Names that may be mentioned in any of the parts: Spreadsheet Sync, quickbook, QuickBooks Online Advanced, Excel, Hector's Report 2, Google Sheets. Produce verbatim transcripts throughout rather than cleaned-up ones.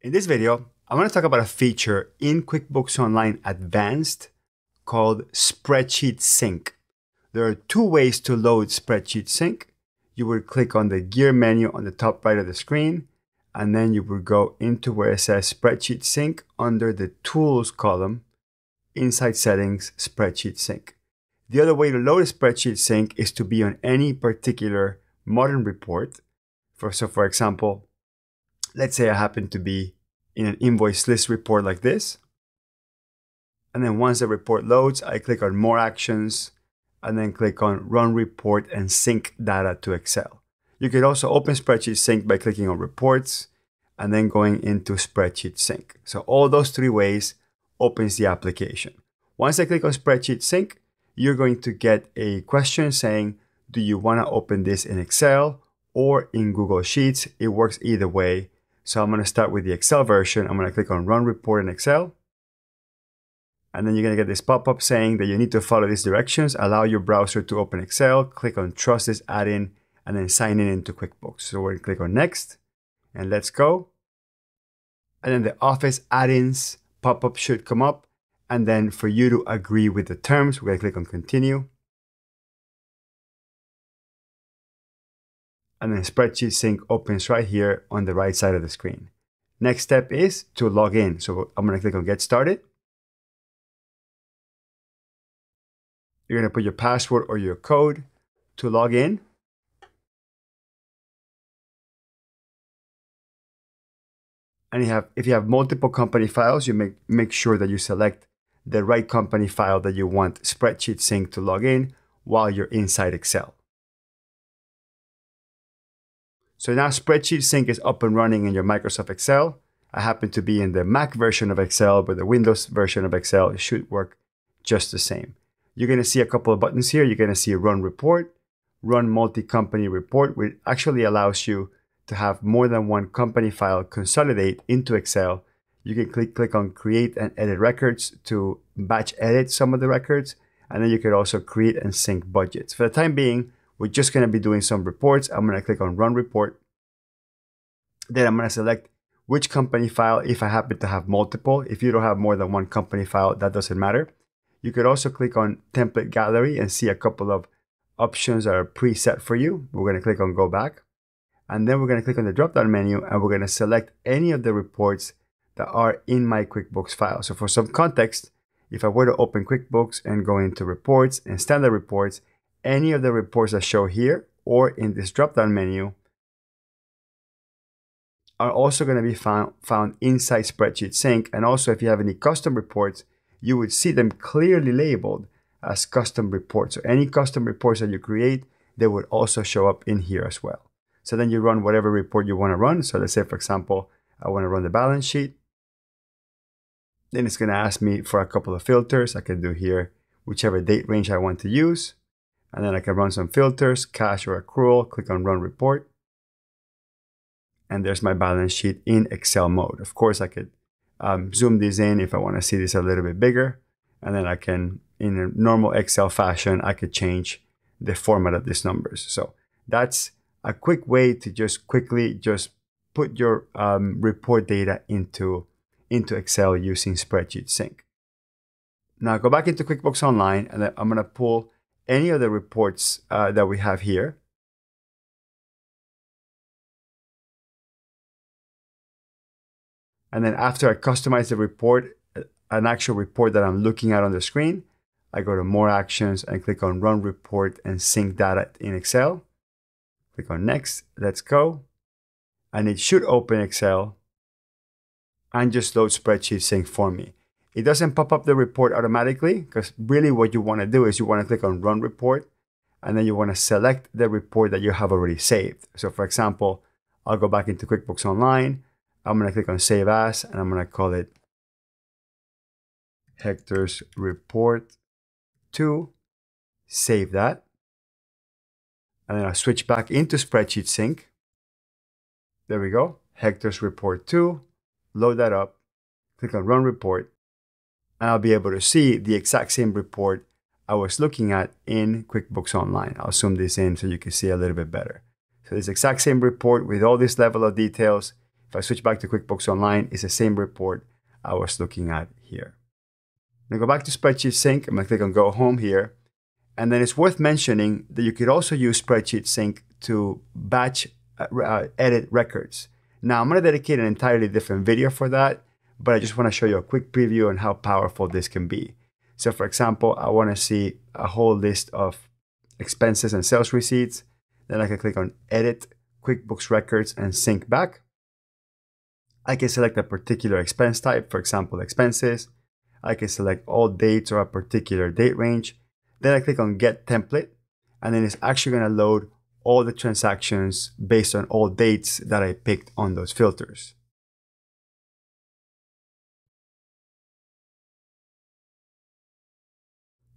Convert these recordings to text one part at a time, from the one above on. In this video, I want to talk about a feature in QuickBooks Online Advanced called Spreadsheet Sync. There are two ways to load Spreadsheet Sync. You would click on the gear menu on the top right of the screen, and then you would go into where it says Spreadsheet Sync under the Tools column, inside Settings, Spreadsheet Sync. The other way to load a Spreadsheet Sync is to be on any particular modern report. For, so for example, let's say I happen to be in an invoice list report like this. And then once the report loads, I click on More Actions, and then click on Run Report and Sync Data to Excel. You could also open Spreadsheet Sync by clicking on Reports and then going into Spreadsheet Sync. So all those three ways opens the application. Once I click on Spreadsheet Sync, you're going to get a question saying, do you want to open this in Excel or in Google Sheets? It works either way. So I'm going to start with the Excel version. I'm going to click on Run Report in Excel. And then you're going to get this pop-up saying that you need to follow these directions, allow your browser to open Excel, click on Trust this add-in, and then sign in into QuickBooks. So we're going to click on Next, and let's go. And then the Office add-ins pop-up should come up. And then for you to agree with the terms, we're going to click on Continue. And then Spreadsheet Sync opens right here on the right side of the screen. Next step is to log in. So I'm going to click on Get Started. You're going to put your password or your code to log in. And you have, if you have multiple company files, you make, make sure that you select the right company file that you want Spreadsheet Sync to log in while you're inside Excel. So now Spreadsheet Sync is up and running in your Microsoft Excel. I happen to be in the Mac version of Excel, but the Windows version of Excel should work just the same. You're going to see a couple of buttons here. You're going to see Run Report, Run Multi-Company Report, which actually allows you to have more than one company file consolidate into Excel. You can click, click on Create and Edit Records to batch edit some of the records. And then you can also create and sync budgets. For the time being, we're just going to be doing some reports. I'm going to click on Run Report. Then I'm going to select which company file, if I happen to have multiple. If you don't have more than one company file, that doesn't matter. You could also click on Template Gallery and see a couple of options that are preset for you. We're going to click on Go Back. And then we're going to click on the drop-down menu, and we're going to select any of the reports that are in my QuickBooks file. So for some context, if I were to open QuickBooks and go into Reports and Standard Reports, any of the reports that show here or in this drop-down menu are also going to be found, found inside Spreadsheet Sync. And also, if you have any custom reports, you would see them clearly labeled as custom reports. So any custom reports that you create, they would also show up in here as well. So then you run whatever report you want to run. So let's say, for example, I want to run the balance sheet. Then it's going to ask me for a couple of filters. I can do here whichever date range I want to use. And then I can run some filters, cash or accrual, click on Run Report. And there's my balance sheet in Excel mode. Of course, I could Um, zoom this in if I want to see this a little bit bigger, and then I can, in a normal Excel fashion, I could change the format of these numbers. So that's a quick way to just quickly just put your um, report data into, into Excel using Spreadsheet Sync. Now go back into QuickBooks Online, and then I'm going to pull any of the reports uh, that we have here. And then after I customize the report, an actual report that I'm looking at on the screen, I go to More Actions and click on Run Report and Sync Data in Excel. Click on Next, let's go. And it should open Excel and just load Spreadsheet Sync for me. It doesn't pop up the report automatically, because really what you want to do is you want to click on Run Report, and then you want to select the report that you have already saved. So for example, I'll go back into QuickBooks Online. I'm going to click on Save As, and I'm going to call it Hector's Report two. Save that. And then I'll switch back into Spreadsheet Sync. There we go. Hector's Report two. Load that up. Click on Run Report. And I'll be able to see the exact same report I was looking at in QuickBooks Online. I'll zoom this in so you can see a little bit better. So this exact same report with all this level of details If I switch back to QuickBooks Online, it's the same report I was looking at here. I'm gonna go back to Spreadsheet Sync. I'm gonna click on Go Home here. And then it's worth mentioning that you could also use Spreadsheet Sync to batch uh, edit records. Now I'm gonna dedicate an entirely different video for that, but I just wanna show you a quick preview on how powerful this can be. So for example, I wanna see a whole list of expenses and sales receipts. Then I can click on Edit, QuickBooks Records, and Sync Back. I can select a particular expense type, for example, expenses. I can select all dates or a particular date range. Then I click on Get Template, and then it's actually gonna load all the transactions based on all dates that I picked on those filters.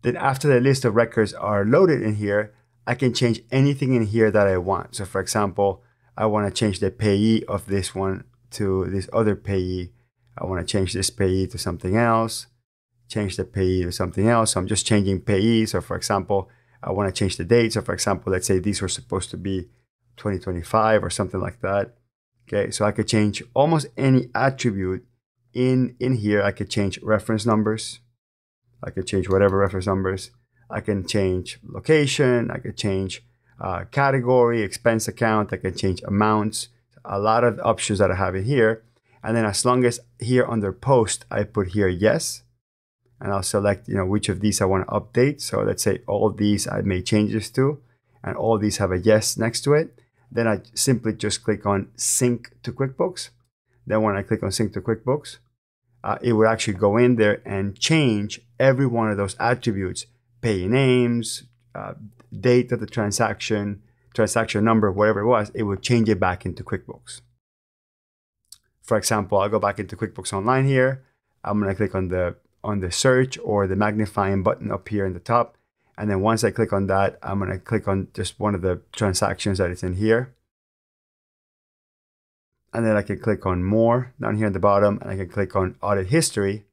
Then after the list of records are loaded in here, I can change anything in here that I want. So for example, I wanna change the payee of this one to this other payee. I wanna change this payee to something else, change the payee to something else. So I'm just changing payee. So for example, I wanna change the date. So for example, let's say these were supposed to be twenty twenty-five or something like that. Okay, so I could change almost any attribute in, in here. I could change reference numbers. I could change whatever reference numbers. I can change location. I could change uh, category, expense account. I can change amounts. A lot of options that I have in here. And then as long as here under post, I put here yes, and I'll select, you know, which of these I want to update. So let's say all of these I made changes to, and all these have a yes next to it. Then I simply just click on Sync to QuickBooks. Then when I click on Sync to QuickBooks, uh, it would actually go in there and change every one of those attributes, pay names, uh, date of the transaction, transaction number, whatever it was, it would change it back into QuickBooks. For example, I'll go back into QuickBooks Online here. I'm gonna click on the on the search or the magnifying button up here in the top. And then once I click on that, I'm gonna click on just one of the transactions that is in here. And then I can click on More down here at the bottom, and I can click on Audit History.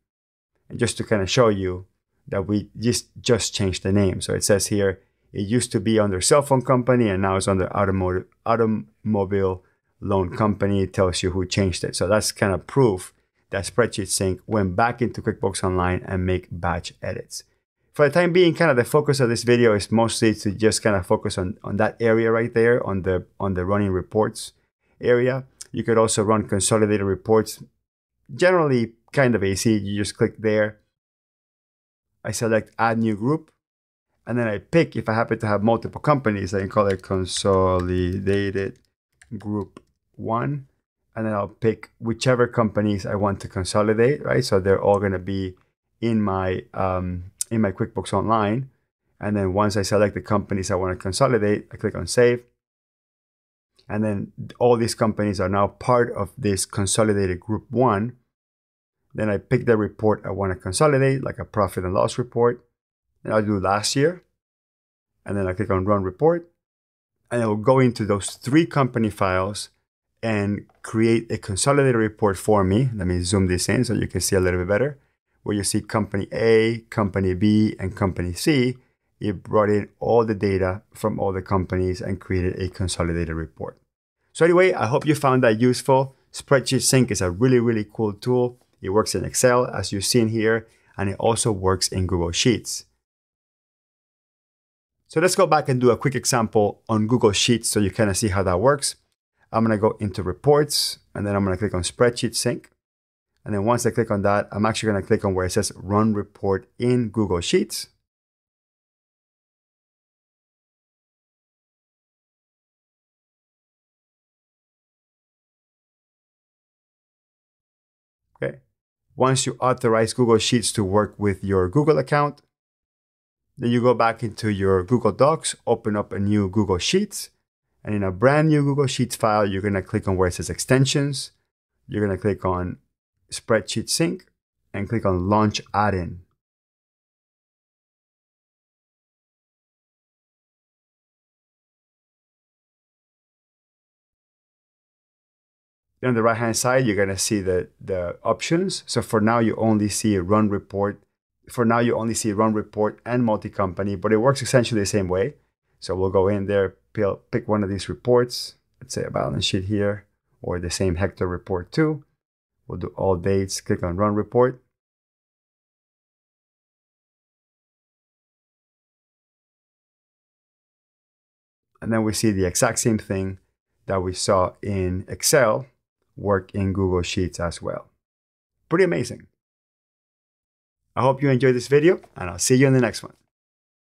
And just to kind of show you that we just, just changed the name. So it says here, it used to be under cell phone company and now it's under automotive, automobile loan company. It tells you who changed it. So that's kind of proof that Spreadsheet Sync went back into QuickBooks Online and make batch edits. For the time being, kind of the focus of this video is mostly to just kind of focus on, on that area right there, on the, on the running reports area. You could also run consolidated reports, generally kind of easy. You just click there. I select Add New Group. And then I pick, if I happen to have multiple companies, I can call it Consolidated Group One. And then I'll pick whichever companies I want to consolidate, right? So they're all gonna be in my, um, in my QuickBooks Online. And then once I select the companies I wanna consolidate, I click on Save. And then all these companies are now part of this Consolidated Group One. Then I pick the report I wanna consolidate, like a profit and loss report. And I'll do last year, and then I click on Run Report, and it will go into those three company files and create a consolidated report for me. Let me zoom this in so you can see a little bit better, where you see Company A, Company B, and Company C. It brought in all the data from all the companies and created a consolidated report. So anyway, I hope you found that useful. Spreadsheet Sync is a really, really cool tool. It works in Excel, as you've seen here, and it also works in Google Sheets. So let's go back and do a quick example on Google Sheets so you kind of see how that works. I'm gonna go into Reports, and then I'm gonna click on Spreadsheet Sync. And then once I click on that, I'm actually gonna click on where it says Run Report in Google Sheets. Okay. Once you authorize Google Sheets to work with your Google account, then you go back into your Google Docs, open up a new Google Sheets, and in a brand new Google Sheets file, you're gonna click on where it says Extensions. You're gonna click on Spreadsheet Sync and click on Launch Add-in. Then on the right-hand side, you're gonna see the, the options. So for now, you only see a Run Report For now, you only see Run Report and Multi-Company, but it works essentially the same way. So we'll go in there, pick one of these reports, let's say a balance sheet here, or the same Hector Report two. We'll do all dates, click on Run Report. And then we see the exact same thing that we saw in Excel work in Google Sheets as well. Pretty amazing. I hope you enjoyed this video, and I'll see you in the next one.